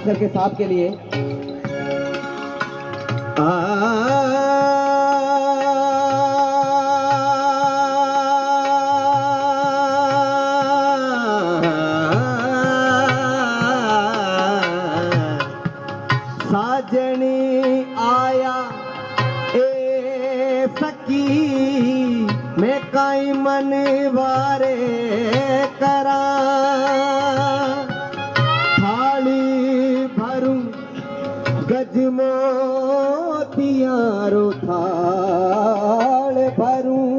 खास करके साहब के लिए। साजनी आया ए सखी मैं काई मन वारे करा गजमोतियारो थाल भरूं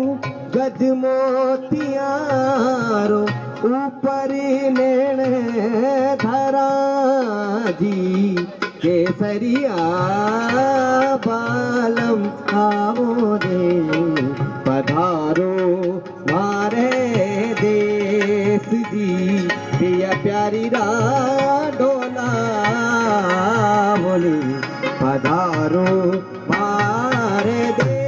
गजमोतियारो ऊपर नैण धरा जी केसरिया बालम आवो दे पधारो मारे देश जी पिया प्यारी रा डोला बोली पधारो मारे दे।